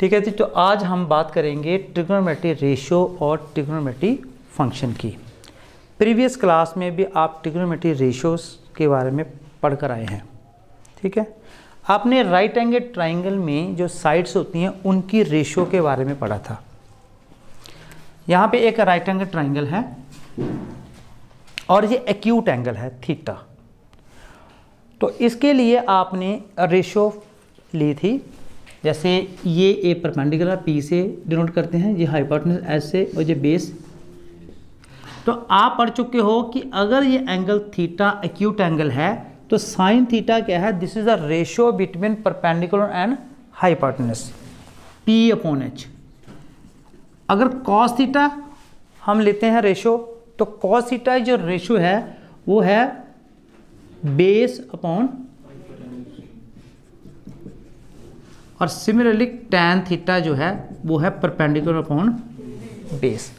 ठीक है जी। तो आज हम बात करेंगे ट्रिग्नोमेट्री रेशियो और ट्रिग्नोमेट्री फंक्शन की। प्रीवियस क्लास में भी आप ट्रिग्नोमेट्री रेशियोज़ के बारे में पढ़ कर आए हैं, ठीक है। आपने राइट एंगल ट्राइंगल में जो साइड्स होती हैं उनकी रेशियो के बारे में पढ़ा था। यहाँ पे एक राइट एंगल ट्राइंगल है और ये एक्यूट एंगल है थीटा। तो इसके लिए आपने रेशियो ली थी, जैसे ये ए परपेंडिकुलर पी से डिनोट करते हैं, ये हाइपोटेन्यूज एस से और ये बेस। तो आप पढ़ चुके हो कि अगर ये एंगल थीटा एक्यूट एंगल है तो साइन थीटा क्या है, this is the ratio between perpendicular and hypotenuse P upon H. अगर कॉस थीटा हम लेते हैं रेशियो, तो कॉस थीटा जो रेशियो है वो है बेस अपॉन, और सिमिलरली टैन थीटा जो है वो है परपेंडिकुलर अपॉन बेस।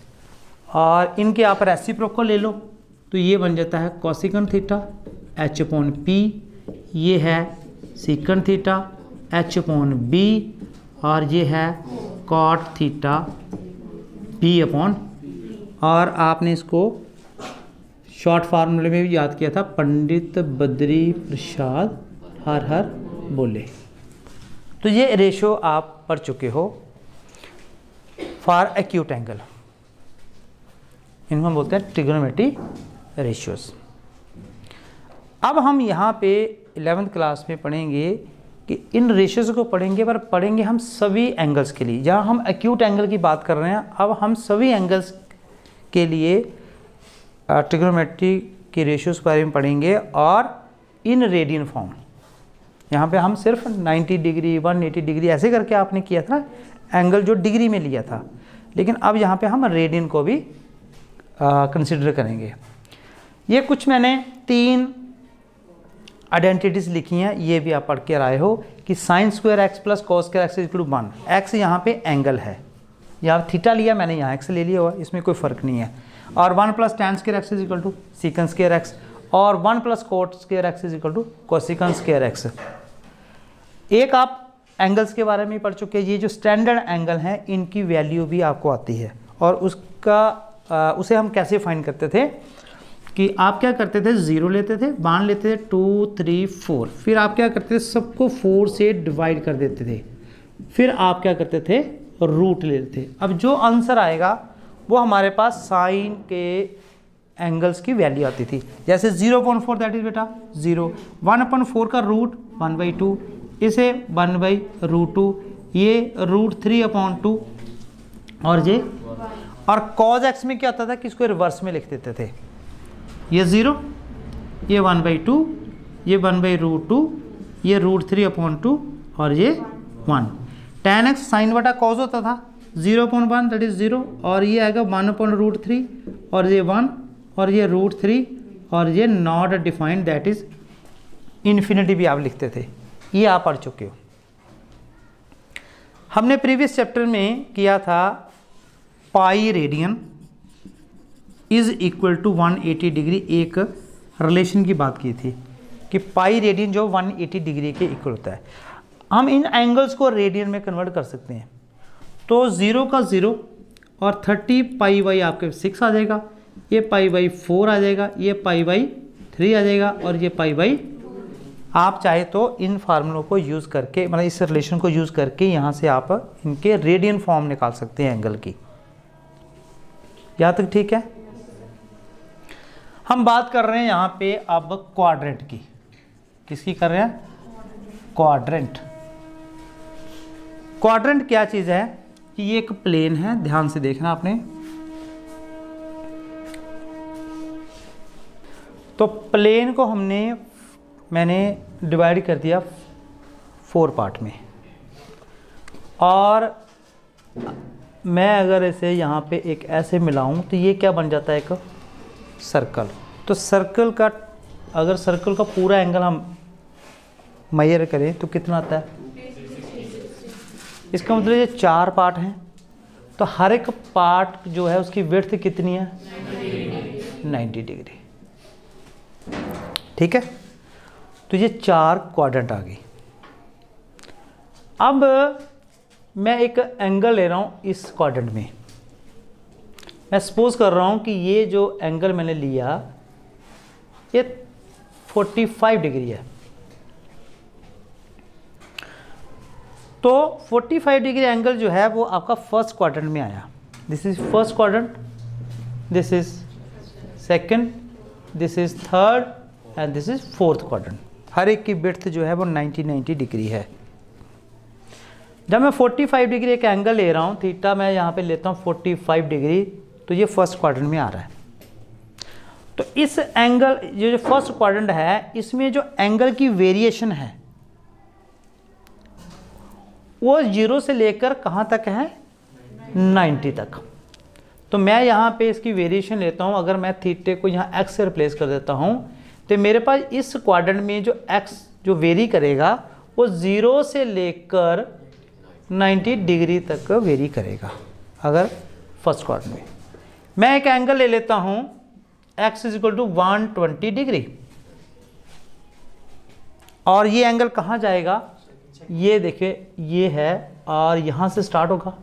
और इनके आप रेसिप्रोकल ले लो तो ये बन जाता है cosecant theta h upon P, ये है secant theta h upon B, और ये है cot थीटा b अपॉन। और आपने इसको शॉर्ट फार्मूले में भी याद किया था, पंडित बद्री प्रसाद हर हर बोले। तो ये रेशियो आप पढ़ चुके हो फॉर एक्यूट एंगल, इनको हम बोलते हैं ट्रिग्नोमेट्री रेशियोज। अब हम यहाँ पे 11th क्लास में पढ़ेंगे कि इन रेशियोज को पढ़ेंगे, पर पढ़ेंगे हम सभी एंगल्स के लिए। जहाँ हम एक्यूट एंगल की बात कर रहे हैं, अब हम सभी एंगल्स के लिए ट्रिग्नोमेट्री के रेशियोज के बारे में पढ़ेंगे, और इन रेडियन फॉर्म। यहाँ पे हम सिर्फ 90 डिग्री 180 डिग्री ऐसे करके आपने किया था ना, एंगल जो डिग्री में लिया था, लेकिन अब यहाँ पे हम रेडियन को भी कंसिडर करेंगे। ये कुछ मैंने 3 आइडेंटिटीज़ लिखी हैं, ये भी आप पढ़ के आए हो कि sine square x plus cos square x equal to 1। X यहाँ पे एंगल है, यहाँ थीटा लिया मैंने, यहाँ एक्स ले लिया हुआ, इसमें कोई फ़र्क नहीं है। और 1 plus tan square x is equal to secant square x, और 1 plus cot square x is equal to cosecant square x. एक आप एंगल्स के बारे में पढ़ चुके हैं, ये जो स्टैंडर्ड एंगल हैं इनकी वैल्यू भी आपको आती है, और उसे हम कैसे फाइंड करते थे कि आप क्या करते थे, 0 लेते थे, 1 लेते थे, 2, 3, 4, फिर आप क्या करते थे, सबको 4 से डिवाइड कर देते थे, फिर आप क्या करते थे, रूट लेते थे। अब जो आंसर आएगा वो हमारे पास साइन के एंगल्स की वैल्यू आती थी, जैसे 0.4 दैट इज बेटा 0, 1/4 का रूट 1/2, इसे 1/√2, ये √3/2 और ये। और cos x में क्या होता था कि इसको रिवर्स में लिख देते थे, ये 0, ये 1/2, ये 1/√2, ये √3/2 और ये 1। tan x साइन बटा cos होता था 0.1 दैट इज 0, और ये आएगा 1/√3 और ये 1 और ये √3 और ये not defined that is infinity भी आप लिखते थे। ये आप पढ़ चुके हो, हमने प्रीवियस चैप्टर में किया था pi radian is equal to 180 degree, एक रिलेशन की बात की थी कि पाई रेडियन जो 180 डिग्री के इक्वल होता है। हम इन एंगल्स को रेडियन में कन्वर्ट कर सकते हैं, तो 0 का 0 और 30 π/2 आपके 6 आ जाएगा, ये π/4 आ जाएगा, ये π/3 आ जाएगा और ये π/2। आप चाहे तो इन फार्मूलों को यूज़ करके, मतलब इस रिलेशन को यूज़ करके यहाँ से आप इनके रेडियन फॉर्म निकाल सकते हैं एंगल की। यहाँ तक ठीक है। हम बात कर रहे हैं यहाँ पे अब क्वाड्रेंट की। किसकी कर रहे हैं? क्वाड्रेंट। क्वाड्रेंट क्या चीज़ है कि ये एक प्लेन है, ध्यान से देखना आपने। तो प्लेन को मैंने डिवाइड कर दिया 4 पार्ट में, और मैं अगर इसे यहाँ पे एक ऐसे मिलाऊँ तो ये क्या बन जाता है, एक सर्कल। तो सर्कल का, अगर सर्कल का पूरा एंगल हम मेजर करें तो कितना आता है, इसका मतलब ये 4 पार्ट हैं, तो हर एक पार्ट जो है उसकी विड्थ कितनी है, 90 डिग्री, ठीक है। तो ये 4 क्वाड्रेंट आ गई। अब मैं एक एंगल ले रहा हूँ इस क्वाड्रेंट में, मैं सपोज कर रहा हूँ कि ये जो एंगल मैंने लिया ये 45 डिग्री है। तो 45 डिग्री एंगल जो है वो आपका फर्स्ट क्वाड्रेंट में आया। This is first quadrant, this is second, this is third and this is fourth quadrant. हर एक की विड्थ जो है वो 90 डिग्री है। जब मैं 45 डिग्री एक एंगल ले रहा हूँ, थीटा मैं यहाँ पे लेता हूँ 45 डिग्री, तो ये फर्स्ट क्वाड्रेंट में आ रहा है। तो इस एंगल ये जो फर्स्ट क्वाड्रेंट है इसमें जो एंगल की वेरिएशन है वो 0 से लेकर कहाँ तक है 90 तक। तो मैं यहाँ पे इसकी वेरिएशन लेता हूँ। अगर मैं थीटे को यहाँ x से रिप्लेस कर देता हूँ तो मेरे पास इस क्वाड्रेंट में जो x जो वेरी करेगा वो 0 से लेकर 90 डिग्री तक वेरी करेगा। अगर फर्स्ट क्वाड्रेंट में मैं एक एंगल ले लेता हूँ x is equal to 120 degree, और ये एंगल कहाँ जाएगा, ये देखिए ये है और यहाँ से स्टार्ट होगा,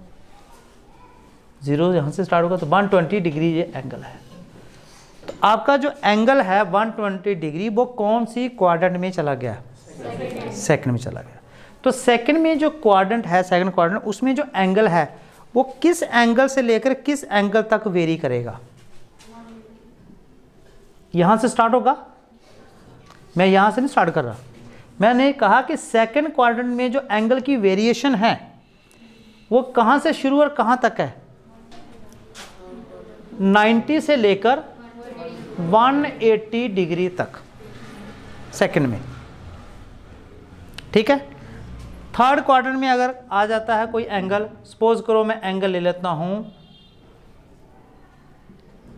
0 यहाँ से स्टार्ट होगा, तो 120 डिग्री ये एंगल है। तो आपका जो एंगल है 120 डिग्री वो कौन सी क्वाड्रेंट में चला गया, सेकंड में चला गया। तो सेकंड में जो क्वाड्रेंट है, सेकंड क्वाड्रेंट, उसमें जो एंगल है वो किस एंगल से लेकर किस एंगल तक वेरी करेगा। यहाँ से स्टार्ट होगा, मैं यहाँ से नहीं स्टार्ट कर रहा, मैंने कहा कि सेकंड क्वाड्रेंट में जो एंगल की वेरिएशन है वो कहाँ से शुरू और कहाँ तक है, 90 से लेकर 180 डिग्री तक सेकंड में, ठीक है। थर्ड क्वाड्रेंट में अगर आ जाता है कोई एंगल, सपोज करो मैं एंगल ले लेता हूँ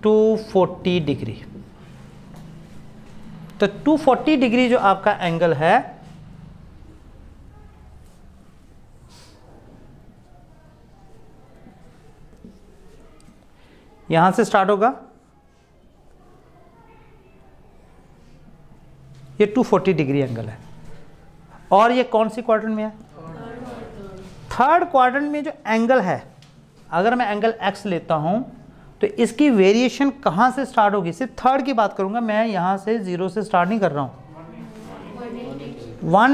240 डिग्री, तो 240 डिग्री जो आपका एंगल है यहां से स्टार्ट होगा, ये 240 डिग्री एंगल है, और ये कौन सी क्वाड्रेंट में है, थर्ड क्वाड्रेंट में जो एंगल है। अगर मैं एंगल x लेता हूं तो इसकी वेरिएशन कहाँ से स्टार्ट होगी, सिर्फ थर्ड की बात करूंगा मैं, यहाँ से 0 से स्टार्ट नहीं कर रहा हूँ,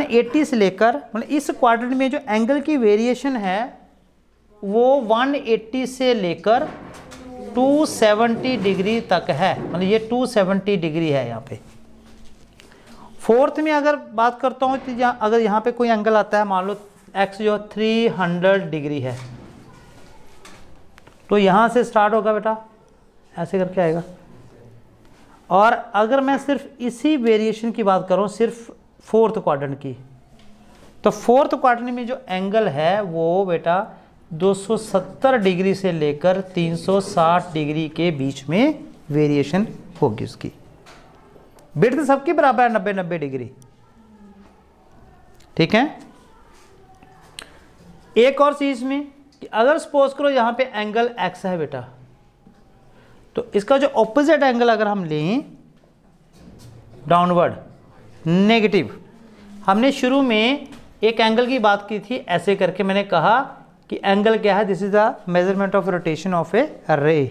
180 से लेकर, मतलब इस क्वाड्रेंट में जो एंगल की वेरिएशन है वो 180 से लेकर 270 डिग्री तक है, मतलब ये 270 डिग्री है यहाँ पे। फोर्थ में अगर बात करता हूँ तो अगर यहाँ पे कोई एंगल आता है, मान लो x जो 300 डिग्री है, तो यहाँ से स्टार्ट होगा बेटा, ऐसे करके आएगा। और अगर मैं सिर्फ इसी वेरिएशन की बात करूँ, सिर्फ फोर्थ क्वाड्रेंट की, तो फोर्थ क्वाड्रेंट में जो एंगल है वो बेटा 270 डिग्री से लेकर 360 डिग्री के बीच में वेरिएशन होगी। उसकी विड्थ सबके बराबर है 90 डिग्री, ठीक है। एक और चीज़ में कि अगर सपोज करो यहाँ पे एंगल x है बेटा, तो इसका जो ऑपोजिट एंगल अगर हम लें डाउनवर्ड नेगेटिव, हमने शुरू में एक एंगल की बात की थी, ऐसे करके मैंने कहा कि एंगल क्या है, this is the measurement of rotation of a ray,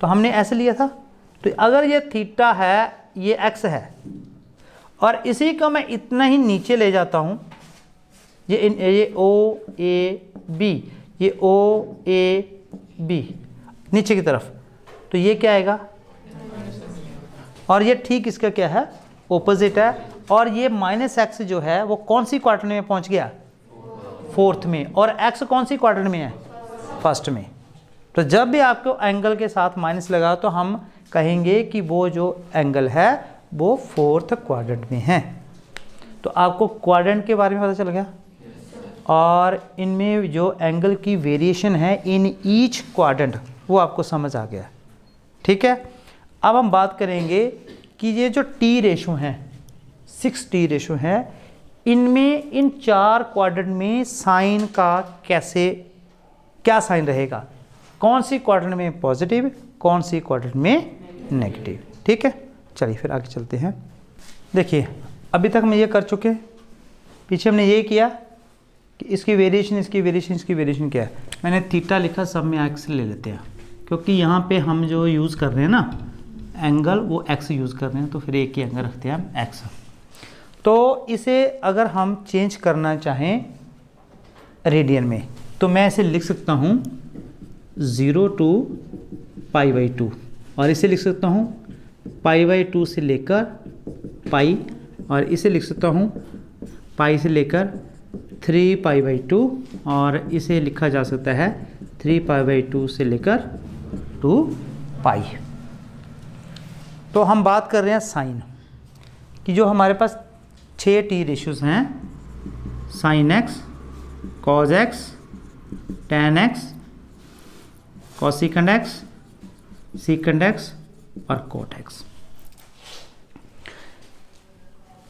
तो हमने ऐसे लिया था। तो अगर ये थीटा है, ये x है, और इसी को मैं इतना ही नीचे ले जाता हूँ, ये O A B, ये O A B नीचे की तरफ, तो ये क्या आएगा, और ये ठीक इसका क्या है ऑपोजिट है, और ये -x जो है वो कौन सी क्वाड्रेंट में पहुंच गया, फोर्थ में, और x कौन सी क्वाड्रेंट में है, फर्स्ट में। तो जब भी आपको एंगल के साथ माइनस लगा तो हम कहेंगे कि वो जो एंगल है वो फोर्थ क्वाड्रेंट में है। तो आपको क्वाड्रेंट के बारे में पता चल गया, और इनमें जो एंगल की वेरिएशन है इन ईच क्वाड्रेंट वो आपको समझ आ गया, ठीक है। अब हम बात करेंगे कि ये जो टी रेशो हैं, 6T रेशो हैं, इनमें इन 4 क्वाड्रेंट में साइन का कैसे क्या साइन रहेगा, कौन सी क्वाड्रेंट में पॉजिटिव, कौन सी क्वाड्रेंट में नेगेटिव, ठीक है। चलिए फिर आगे चलते हैं। देखिए अभी तक हम ये कर चुके, पीछे हमने ये किया कि इसकी वेरिएशन क्या है। मैंने थीटा लिखा, सब में एक्स ले लेते हैं क्योंकि यहाँ पे हम जो यूज़ कर रहे हैं ना एंगल, वो एक्स यूज़ कर रहे हैं, तो फिर एक ही एंगल रखते हैं हम एक्स। तो इसे अगर हम चेंज करना चाहें रेडियन में तो मैं इसे लिख सकता हूँ 0 to π/2 और इसे लिख सकता हूँ π/2 से लेकर पाई, और इसे लिख सकता हूँ पाई से लेकर 3π/2, और इसे लिखा जा सकता है 3π/2 से लेकर 2π। तो हम बात कर रहे हैं साइन कि जो हमारे पास 6 t रेशियोज हैं, sine x, cos x, tan x, cosecant x, secant x और कोट एक्स।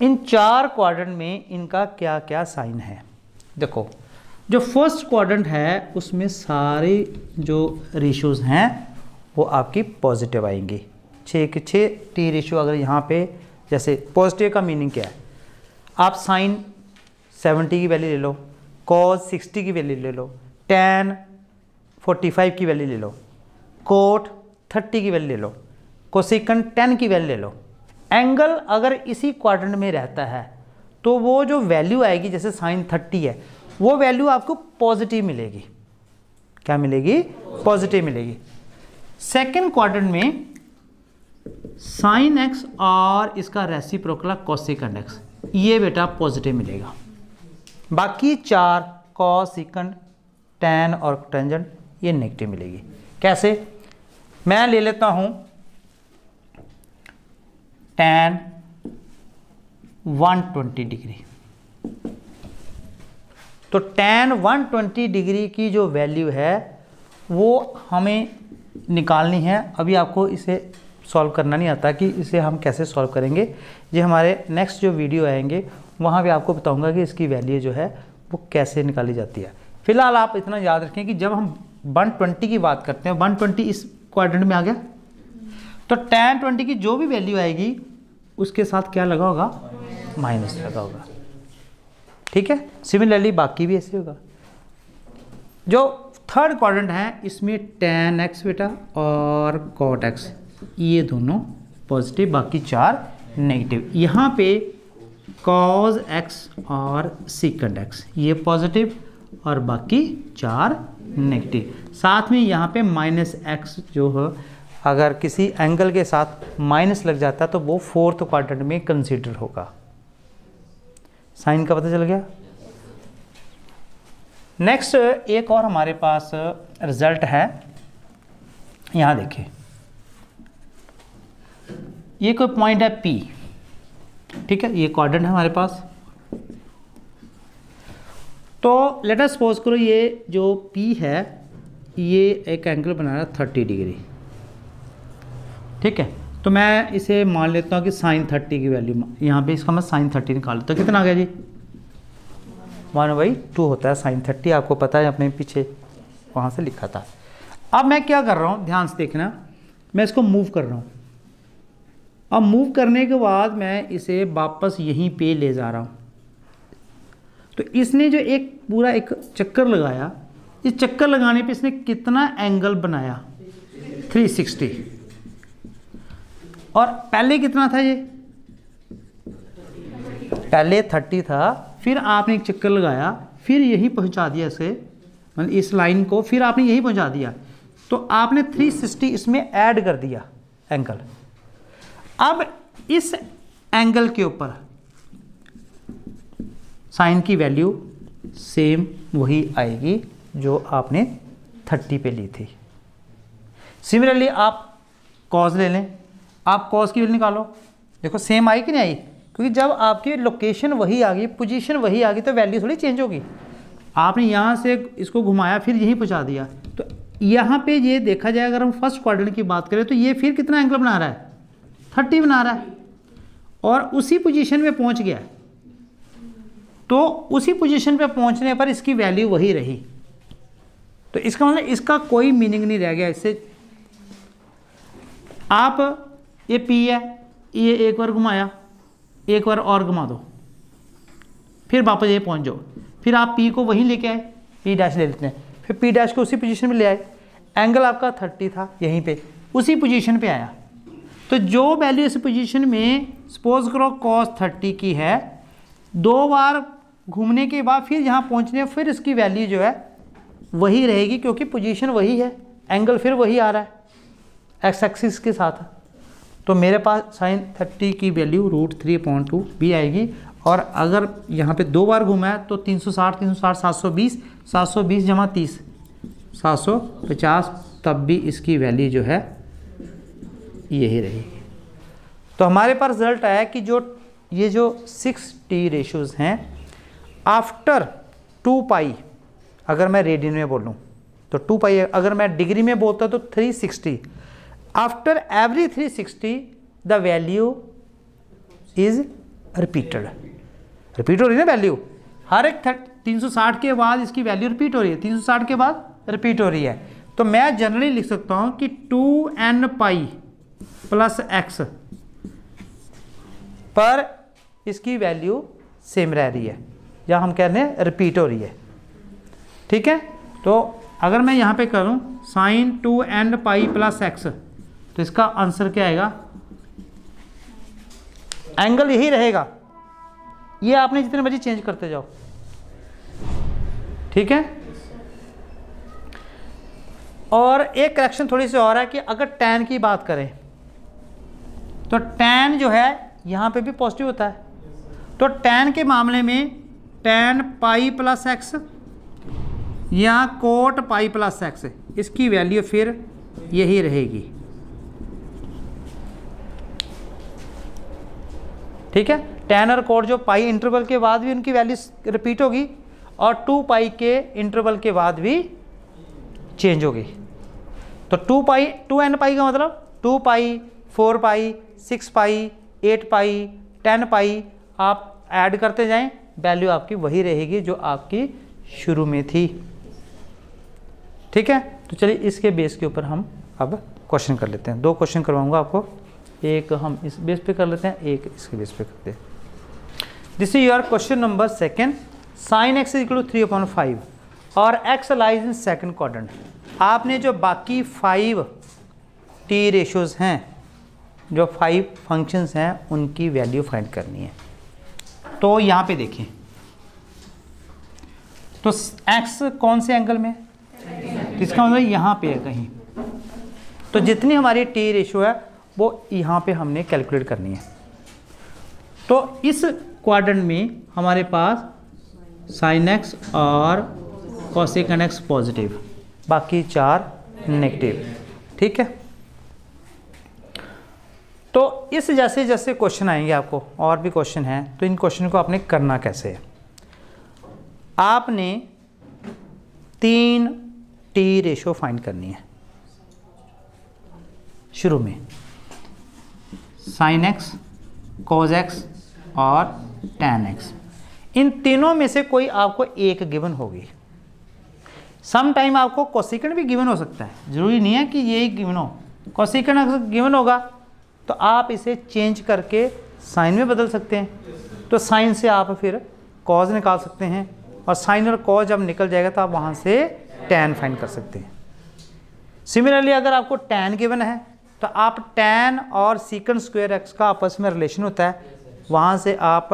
इन 4 क्वाड्रेंट में इनका क्या क्या साइन है। देखो जो फर्स्ट क्वाड्रेंट है उसमें सारे जो रेशियोज हैं वो आपकी पॉजिटिव आएंगे। 6 के 6 t रेशियो अगर यहाँ पे, जैसे पॉजिटिव का मीनिंग क्या है, आप साइन 70 की वैल्यू ले लो, कॉज 60 की वैल्यू ले लो, टैन 45 की वैल्यू ले लो, कोट 30 की वैल्यू ले लो, कोसेकंड 10 की वैल्यू ले लो। एंगल अगर इसी क्वाड्रेंट में रहता है तो वो जो वैल्यू आएगी, जैसे साइन 30 है, वो वैल्यू आपको पॉजिटिव मिलेगी। क्या मिलेगी? पॉजिटिव मिलेगी। सेकंड क्वाड्रेंट में साइन एक्स और इसका रेसिप्रोकल कोसेकंड एक्स, ये बेटा पॉजिटिव मिलेगा। बाकी 4 कोसेकंड, टैन और टेंजेंट, ये नेगेटिव मिलेगी। कैसे? मैं ले लेता हूँ tan 120 डिग्री, तो tan 120 डिग्री की जो वैल्यू है वो हमें निकालनी है। अभी आपको इसे सॉल्व करना नहीं आता कि इसे हम कैसे सॉल्व करेंगे, ये हमारे नेक्स्ट जो वीडियो आएंगे वहाँ भी आपको बताऊंगा कि इसकी वैल्यू जो है वो कैसे निकाली जाती है। फिलहाल आप इतना याद रखें कि जब हम 120 की बात करते हैं, 120 इस क्वाड्रेंट में आ गया, तो tan 20 की जो भी वैल्यू आएगी उसके साथ क्या लगा होगा? माइनस लगा होगा। ठीक है, सिमिलरली बाकी भी ऐसे होगा। जो थर्ड क्वाड्रेंट है इसमें tan x बेटा और cot x, ये दोनों पॉजिटिव, बाकी 4 नेगेटिव। यहाँ पे cos x और secant x ये पॉजिटिव और बाकी 4 नेगेटिव। साथ में यहाँ पे माइनस x जो है, अगर किसी एंगल के साथ माइनस लग जाता तो वो फोर्थ क्वाड्रेंट में कंसीडर होगा। साइन का पता चल गया। नेक्स्ट एक और हमारे पास रिजल्ट है, यहाँ देखिए, ये कोई पॉइंट है P, ठीक है, ये क्वाड्रेंट है हमारे पास। तो लेट अस सपोज करो ये जो P है ये एक एंगल बना रहा 30 डिग्री, ठीक है। तो मैं इसे मान लेता हूँ कि साइन 30 की वैल्यू यहाँ पे, इसका मैं साइन 30 निकाल लेता हूँ। कितना आ गया जी? 1/2 होता है साइन 30, आपको पता है, अपने पीछे वहाँ से लिखा था। अब मैं क्या कर रहा हूँ, ध्यान से देखना, मैं इसको मूव कर रहा हूँ। अब मूव करने के बाद मैं इसे वापस यहीं पे ले जा रहा हूँ। तो इसने जो एक पूरा एक चक्कर लगाया, इस चक्कर लगाने पर इसने कितना एंगल बनाया? 360। और पहले कितना था ये? पहले 30 था, फिर आपने एक चक्कर लगाया, फिर यही पहुंचा दिया इसे, मतलब इस लाइन को फिर आपने यही पहुंचा दिया, तो आपने 360 इसमें ऐड कर दिया एंगल। अब इस एंगल के ऊपर साइन की वैल्यू सेम वही आएगी जो आपने 30 पे ली थी। सिमिलरली आप कॉज ले लें, आप कॉस की वैल्यू निकालो, देखो सेम आई कि नहीं आई, क्योंकि जब आपकी लोकेशन वही आ गई, पोजीशन वही आ गई, तो वैल्यू थोड़ी चेंज होगी। आपने यहाँ से इसको घुमाया, फिर यहीं पहुँचा दिया, तो यहाँ पे ये देखा जाए, अगर हम फर्स्ट क्वाड्रेंट की बात करें तो ये फिर कितना एंगल बना रहा है? 30 बना रहा है, और उसी पोजीशन में पहुँच गया। तो उसी पोजीशन पर पहुँचने पर इसकी वैल्यू वही रही, तो इसका मतलब इसका कोई मीनिंग नहीं रह गया। इससे आप ये P है, ये एक बार घुमाया, एक बार और घुमा दो, फिर वापस ये पहुंच जाओ, फिर आप P को वहीं लेके आए, P डैश ले लेते हैं, फिर P डैश को उसी पोजीशन में ले आए, एंगल आपका 30 था यहीं पे, उसी पोजीशन पे आया। तो जो वैल्यू इस पोजीशन में सपोज करो cos 30 की है, दो बार घूमने के बाद फिर यहाँ पहुँचने फिर इसकी वैल्यू जो है वही रहेगी, क्योंकि पोजीशन वही है, एंगल फिर वही आ रहा है एक्स एक्सिस के साथ। तो मेरे पास साइन 30 की वैल्यू √3.2 भी आएगी। और अगर यहाँ पे दो बार घूमा है तो 360 360 720 720 जमा 30 750, तब भी इसकी वैल्यू जो है यही रहेगी। तो हमारे पास रिजल्ट आया कि जो ये जो 6T रेशोज़ हैं आफ्टर 2 पाई, अगर मैं रेडियन में बोलूँ तो 2 पाई, अगर मैं डिग्री में बोलता तो 360, after every 360 the value is repeated. Repeat हो रही है ना वैल्यू, हर एक 360 के बाद इसकी वैल्यू रिपीट हो रही है, 360 के बाद रिपीट हो रही है। तो मैं जनरली लिख सकता हूँ कि 2n पाई प्लस x पर इसकी वैल्यू सेम रह रही है, या हम कह रहे हैं रिपीट हो रही है। ठीक है, तो अगर मैं यहाँ पे करूँ साइन 2n पाई प्लस एक्स, तो इसका आंसर क्या आएगा, एंगल यही रहेगा, ये आपने जितने मर्जी चेंज करते जाओ। ठीक है, और एक करेक्शन थोड़ी सी और है कि अगर tan की बात करें तो tan जो है यहाँ पे भी पॉजिटिव होता है, तो tan के मामले में tan पाई प्लस एक्स या कोट पाई प्लस एक्स, इसकी वैल्यू फिर यही रहेगी। ठीक है, tan और कोट जो पाई इंटरवल के बाद भी उनकी वैल्यू रिपीट होगी, और 2 पाई के इंटरवल के बाद भी चेंज होगी। तो 2n पाई का मतलब 2 पाई 4 पाई 6 पाई 8 पाई 10 पाई आप ऐड करते जाएं, वैल्यू आपकी वही रहेगी जो आपकी शुरू में थी। ठीक है, तो चलिए इसके बेस के ऊपर हम अब क्वेश्चन कर लेते हैं। 2 क्वेश्चन करवाऊंगा आपको, एक हम इस बेस पे कर लेते हैं, एक इसके बेस पे करते हैं। This is your question number 2, sine x equal to 3/5 और x lies in second quadrant. आपने जो बाकी 5T रेशोज़ हैं, जो 5 फंक्शंस हैं, उनकी वैल्यू फाइंड करनी है। तो यहाँ पे देखें, तो x कौन से एंगल में, इसका मतलब यहाँ पे है कहीं, तो जितनी हमारी T रेशो है वो यहाँ पे हमने कैलकुलेट करनी है। तो इस क्वाड्रेंट में हमारे पास साइन x और कोसेकन x पॉजिटिव, बाकी 4 नेगेटिव। ठीक है, तो इस जैसे जैसे क्वेश्चन आएंगे आपको, और भी क्वेश्चन हैं, तो इन क्वेश्चन को आपने करना कैसे है, आपने 3T रेशो फाइंड करनी है। शुरू में साइन एक्स, कॉज एक्स और टैन एक्स, इन तीनों में से कोई आपको एक गिवन होगी। सम टाइम आपको कोसेकन भी गिवन हो सकता है, ज़रूरी नहीं है कि ये ही गिवन हो, कोसेकन अगर गिवन होगा तो आप इसे चेंज करके साइन में बदल सकते हैं। तो साइन से आप फिर कॉज निकाल सकते हैं, और साइन और कॉज जब निकल जाएगा तो आप वहाँ से tan फाइंड कर सकते हैं। सिमिलरली अगर आपको tan गिवन है तो आप tan और सीकन स्क्वायर एक्स का आपस में रिलेशन होता है, वहाँ से आप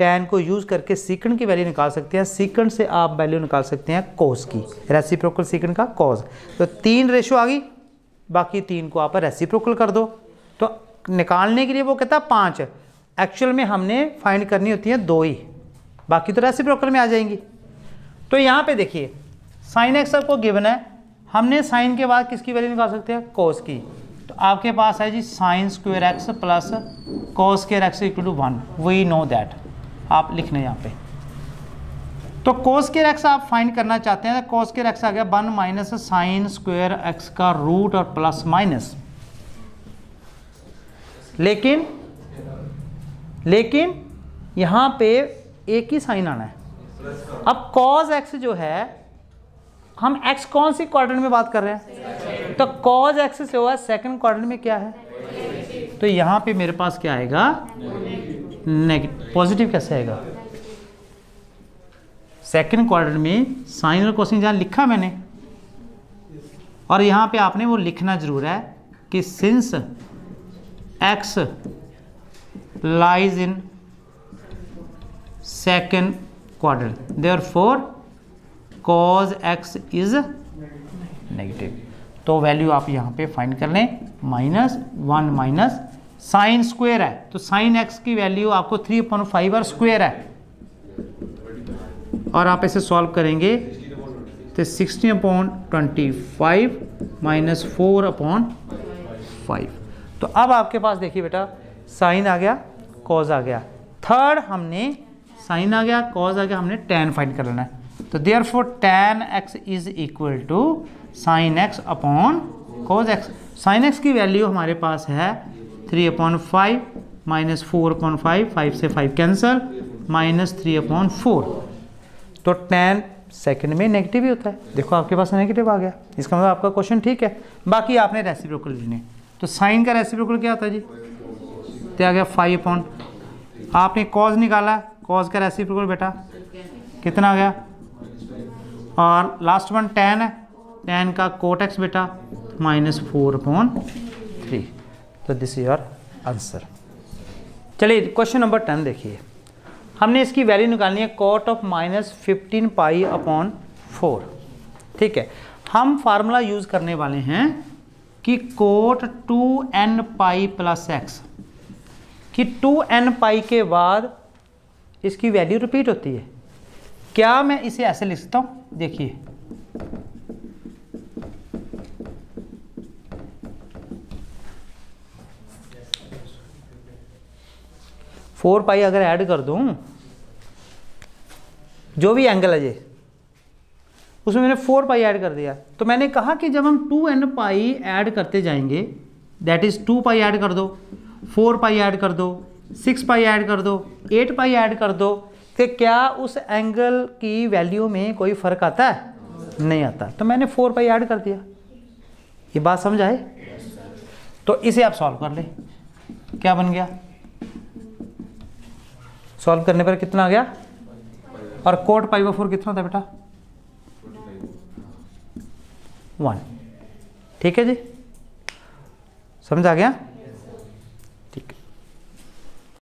tan को यूज़ करके सीकन की वैल्यू निकाल सकते हैं, सीकन से आप वैल्यू निकाल सकते हैं कॉज की, रेसिप्रोकल सीकन का कॉज। तो 3 रेशो आ गई, बाकी 3 को आप रेसिप्रोकल कर दो। तो निकालने के लिए वो कहता है 5, एक्चुअल में हमने फाइंड करनी होती है 2 ही, बाकी तो रेसिप्रोकल में आ जाएंगी। तो यहाँ पे देखिए साइन एक्स आपको गिवन है, हमने साइन के बाद किसकी वैल्यू निकाल सकते हैं, कॉस की। तो आपके पास है जी sine square x plus cos square x equal to 1, we know that, आप लिख लें यहाँ पे। तो कॉस स्क्वायर एक्स आप फाइंड करना चाहते हैं, कॉस स्क्वायर एक्स आ गया 1 माइनस साइन स्क्वायर एक्स का रूट और प्लस माइनस, लेकिन यहाँ पे एक ही साइन आना है। अब cos x जो है, हम x कौन सी क्वाड्रेंट में बात कर रहे हैं, तो cos x से हुआ सेकंड क्वाड्रेंट में क्या है, तो यहाँ पे मेरे पास क्या आएगा, नेगेटिव। पॉजिटिव कैसे आएगा, सेकंड क्वाड्रेंट में साइन और कोसाइन जहाँ लिखा मैंने, और यहाँ पे आपने वो लिखना जरूर है कि since x lies in second quadrant therefore cos x is negative. तो वैल्यू आप यहाँ पे फाइंड कर लें, -1 माइनस साइन स्क्वायर है तो साइन एक्स की वैल्यू आपको 3/5 और स्क्वायर है, और आप इसे सॉल्व करेंगे तो 60/25 -4/5। तो अब आपके पास देखिए बेटा साइन आ गया कॉज आ गया, थर्ड हमने साइन आ गया कॉज आ गया, हमने tan फाइंड कर लेना है। तो therefore tan x is equal to sine x upon cos x। Sine x की वैल्यू हमारे पास है 3/5 -4/5, 5 से 5 कैंसल, -3/4। तो tan सेकंड में नेगेटिव ही होता है, देखो आपके पास नेगेटिव आ गया, इसका मतलब आपका क्वेश्चन ठीक है। बाकी आपने रेसिप्रोकल लेने, तो साइन का रेसिप्रोकल क्या होता है जी, तो आ गया 5/, आपने कॉज निकाला, कॉज का रेसिप्रोकल बेटा कितना आ गया, और लास्ट वन tan है, tan का कोट एक्स बेटा -4/3। तो दिस इज योर आंसर। चलिए क्वेश्चन नंबर 10 देखिए, हमने इसकी वैल्यू निकालनी है कोट ऑफ -15π/4। ठीक है, हम फार्मूला यूज़ करने वाले हैं कि कोट 2n π + x, कि 2n π के बाद इसकी वैल्यू रिपीट होती है। क्या मैं इसे ऐसे लिख सकता हूँ, देखिए फोर पाई अगर ऐड कर दूं, जो भी एंगल है ये, उसमें मैंने 4 पाई ऐड कर दिया। तो मैंने कहा कि जब हम 2n पाई ऐड करते जाएंगे, दैट इज़ 2 पाई ऐड कर दो, 4 पाई ऐड कर दो, 6 पाई ऐड कर दो, 8 पाई ऐड कर दो, तो क्या उस एंगल की वैल्यू में कोई फ़र्क आता है, नहीं आता। तो मैंने 4 पाई ऐड कर दिया, ये बात समझ आए। तो इसे आप सॉल्व कर लें, क्या बन गया, सॉल्व करने पर कितना आ गया, और कोट π/4 कितना था बेटा, 1। ठीक है जी, समझ आ गया।